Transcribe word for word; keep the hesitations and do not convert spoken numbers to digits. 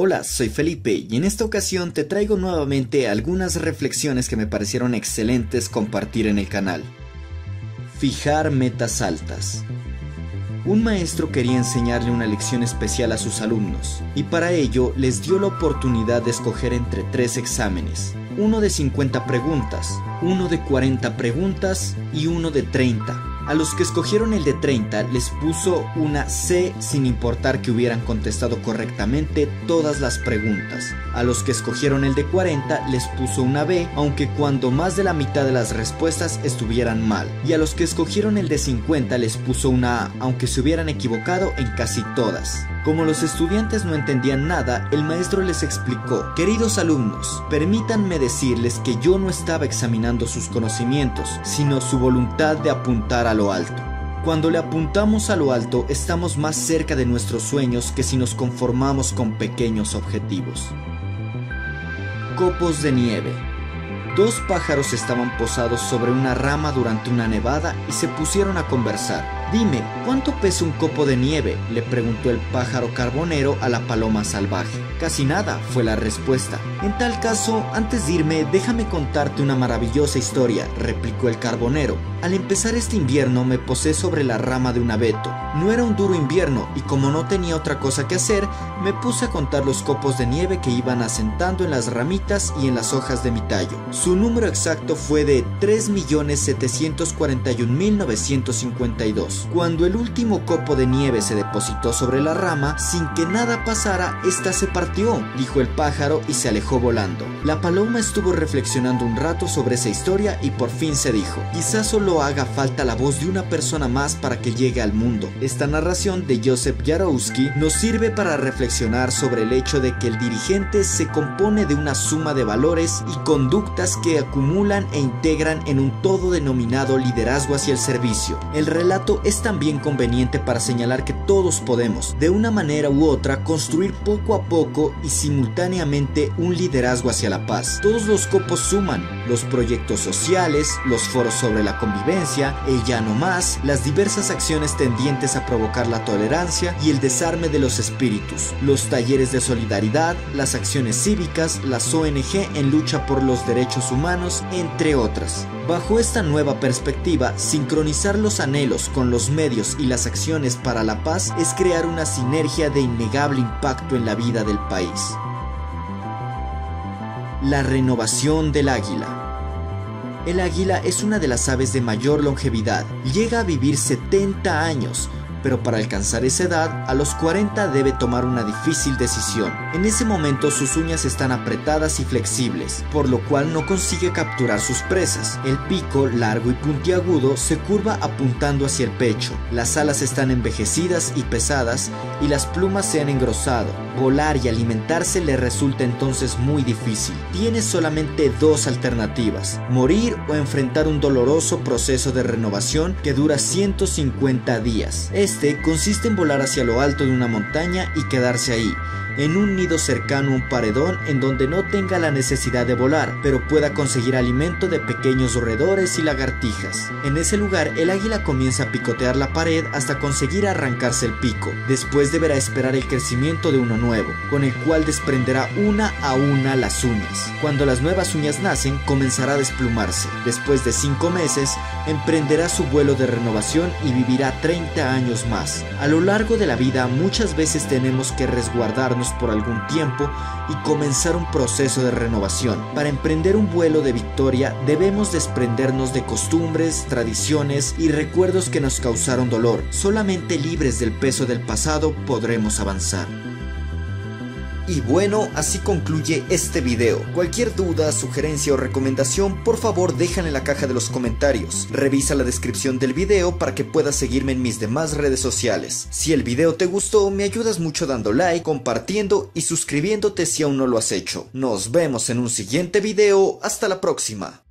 Hola, soy Felipe y en esta ocasión te traigo nuevamente algunas reflexiones que me parecieron excelentes compartir en el canal. Fijar metas altas. Un maestro quería enseñarle una lección especial a sus alumnos, y para ello les dio la oportunidad de escoger entre tres exámenes, uno de cincuenta preguntas, uno de cuarenta preguntas y uno de treinta. A los que escogieron el de treinta les puso una C sin importar que hubieran contestado correctamente todas las preguntas. A los que escogieron el de cuarenta les puso una B, aunque cuando más de la mitad de las respuestas estuvieran mal. Y a los que escogieron el de cincuenta les puso una A, aunque se hubieran equivocado en casi todas. Como los estudiantes no entendían nada, el maestro les explicó: queridos alumnos, permítanme decirles que yo no estaba examinando sus conocimientos, sino su voluntad de apuntar a lo alto. Cuando le apuntamos a lo alto, estamos más cerca de nuestros sueños que si nos conformamos con pequeños objetivos. Copos de nieve. Dos pájaros estaban posados sobre una rama durante una nevada y se pusieron a conversar. «Dime, ¿cuánto pesa un copo de nieve?», le preguntó el pájaro carbonero a la paloma salvaje. «Casi nada», fue la respuesta. «En tal caso, antes de irme, déjame contarte una maravillosa historia», replicó el carbonero. «Al empezar este invierno me posé sobre la rama de un abeto. No era un duro invierno y como no tenía otra cosa que hacer, me puse a contar los copos de nieve que iban asentando en las ramitas y en las hojas de mi tallo. Su número exacto fue de tres millones setecientos cuarenta y un mil novecientos cincuenta y dos. Cuando el último copo de nieve se depositó sobre la rama, sin que nada pasara, esta se partió», dijo el pájaro y se alejó volando. La paloma estuvo reflexionando un rato sobre esa historia y por fin se dijo: «Quizás solo haga falta la voz de una persona más para que llegue al mundo». Esta narración de Joseph Yarowski nos sirve para reflexionar sobre el hecho de que el dirigente se compone de una suma de valores y conductas que acumulan e integran en un todo denominado liderazgo hacia el servicio. El relato es también conveniente para señalar que todos podemos, de una manera u otra, construir poco a poco y simultáneamente un liderazgo hacia la paz. Todos los copos suman: los proyectos sociales, los foros sobre la convivencia, el ya no más, las diversas acciones tendientes a provocar la tolerancia y el desarme de los espíritus, los talleres de solidaridad, las acciones cívicas, las O N G en lucha por los derechos humanos, entre otras. Bajo esta nueva perspectiva, sincronizar los anhelos con los medios y las acciones para la paz es crear una sinergia de innegable impacto en la vida del país. La renovación del águila. El águila es una de las aves de mayor longevidad, llega a vivir setenta años, pero para alcanzar esa edad, a los cuarenta debe tomar una difícil decisión. En ese momento sus uñas están apretadas y flexibles, por lo cual no consigue capturar sus presas. El pico, largo y puntiagudo, se curva apuntando hacia el pecho. Las alas están envejecidas y pesadas y las plumas se han engrosado. Volar y alimentarse le resulta entonces muy difícil. Tiene solamente dos alternativas: morir o enfrentar un doloroso proceso de renovación que dura ciento cincuenta días. Este consiste en volar hacia lo alto de una montaña y quedarse ahí, en un nido cercano a un paredón en donde no tenga la necesidad de volar, pero pueda conseguir alimento de pequeños roedores y lagartijas. En ese lugar, el águila comienza a picotear la pared hasta conseguir arrancarse el pico. Después deberá esperar el crecimiento de uno nuevo, con el cual desprenderá una a una las uñas. Cuando las nuevas uñas nacen, comenzará a desplumarse. Después de cinco meses, emprenderá su vuelo de renovación y vivirá treinta años más. A lo largo de la vida, muchas veces tenemos que resguardarnos por algún tiempo y comenzar un proceso de renovación. Para emprender un vuelo de victoria debemos desprendernos de costumbres, tradiciones y recuerdos que nos causaron dolor. Solamente libres del peso del pasado podremos avanzar. Y bueno, así concluye este video. Cualquier duda, sugerencia o recomendación, por favor déjala en la caja de los comentarios. Revisa la descripción del video para que puedas seguirme en mis demás redes sociales. Si el video te gustó, me ayudas mucho dando like, compartiendo y suscribiéndote si aún no lo has hecho. Nos vemos en un siguiente video. Hasta la próxima.